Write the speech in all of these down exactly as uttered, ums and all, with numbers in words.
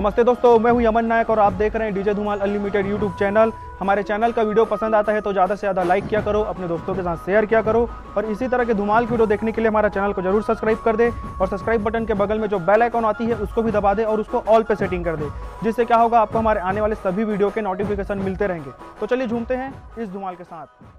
नमस्ते दोस्तों, मैं हूं यमन नायक और आप देख रहे हैं DJ Dhumal unlimited YouTube channel. हमारे चैनल का वीडियो पसंद आता है तो ज़्यादा से ज़्यादा लाइक किया करो, अपने दोस्तों के साथ शेयर किया करो और इसी तरह के धुमाल की वीडियो देखने के लिए हमारा चैनल को जरूर सब्सक्राइब कर दे और सब्सक्राइब बटन के बगल में जो बेल आइकॉन आती है उसको भी दबा दे और उसको ऑल पे सेटिंग कर दे, जिससे क्या होगा आपको हमारे आने वाले सभी वीडियो के नोटिफिकेशन मिलते रहेंगे। तो चलिए झूमते हैं इस धुमाल के साथ।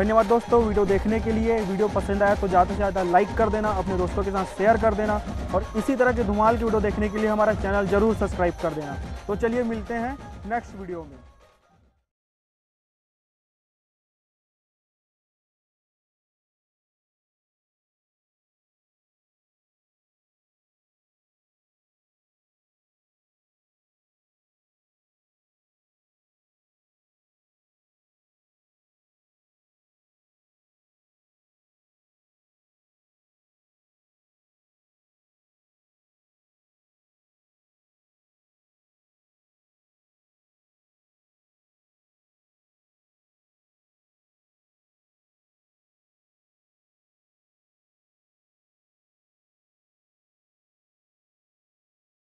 धन्यवाद दोस्तों वीडियो देखने के लिए। वीडियो पसंद आया तो ज़्यादा से ज़्यादा लाइक कर देना, अपने दोस्तों के साथ शेयर कर देना और इसी तरह के धुमाल की वीडियो देखने के लिए हमारा चैनल ज़रूर सब्सक्राइब कर देना। तो चलिए मिलते हैं नेक्स्ट वीडियो में।